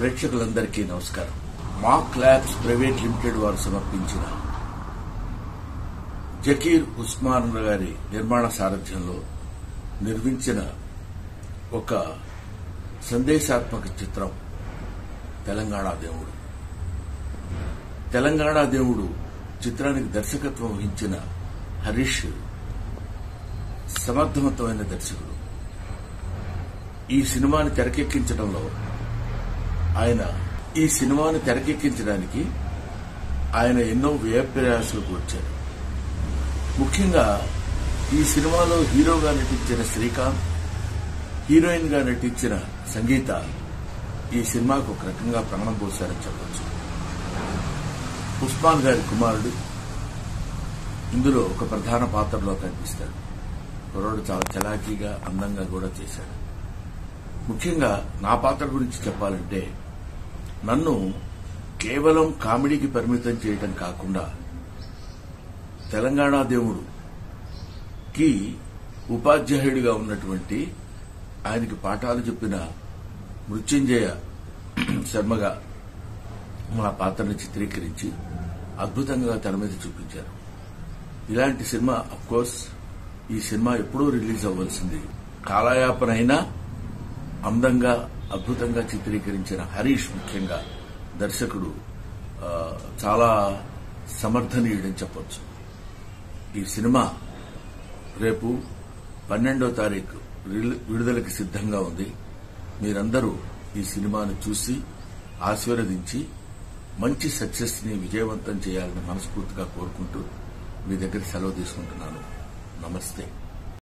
ప్రేక్షకులందరికీ నమస్కారం. మాక్ labs private limited వారు సమర్పించిన జకీర్ ఉస్మాన్ గారి నిర్మాణ సారథ్యంలో నిర్మించిన ఒక సందేశాత్మక చిత్రం తెలంగాణ దేవుడు. తెలంగాణ దేవుడు చిత్రానికి దర్శకత్వం వహించిన హరీష్ సమర్థవంతమైన దర్శకుడు. ఈ సినిమాని తెరకెక్కించడంలో ఆయన ఎన్నో వ్యయప్రయాసలు కూర్చారు. ముఖ్యంగా ఈ సినిమాలో హీరోగా నటించిన శ్రీకాంత్, హీరోయిన్ గా నటించిన సంగీత ఈ సినిమాకు ఒక రకంగా ప్రాణం పోశారని చెప్పవచ్చు. ఉస్మాన్ గారి కుమారుడు ఇందులో ఒక ప్రధాన పాత్రలో కనిపిస్తాడు. కుర్రాడు చాలా చలాకీగా అందంగా కూడా చేశాడు. ముఖ్యంగా నా పాత్ర గురించి చెప్పాలంటే, నన్ను కేవలం కామెడీకి పరిమితం చేయడం కాకుండా తెలంగాణ దేవుడుకి ఉపాధ్యాయుడిగా ఉన్నటువంటి ఆయనకి పాఠాలు చెప్పిన మృత్యుంజయ శర్మగా మా పాత్రను చిత్రీకరించి అద్భుతంగా తెర మీద చూపించారు. ఇలాంటి సినిమా అఫ్కోర్స్ ఈ సినిమా ఎప్పుడూ రిలీజ్ అవ్వాల్సింది. కాలయాపనైనా అందంగా అద్భుతంగా చిత్రీకరించిన హరీష్, ముఖ్యంగా దర్శకుడు, చాలా సమర్థనీయుడని చెప్పొచ్చు. ఈ సినిమా రేపు 12వ తారీఖు విడుదలకి సిద్దంగా ఉంది. మీరందరూ ఈ సినిమాను చూసి ఆశీర్వదించి మంచి సక్సెస్ ని విజయవంతం చేయాలని మనస్ఫూర్తిగా కోరుకుంటూ మీ దగ్గర సెలవు తీసుకుంటున్నాను. నమస్తే.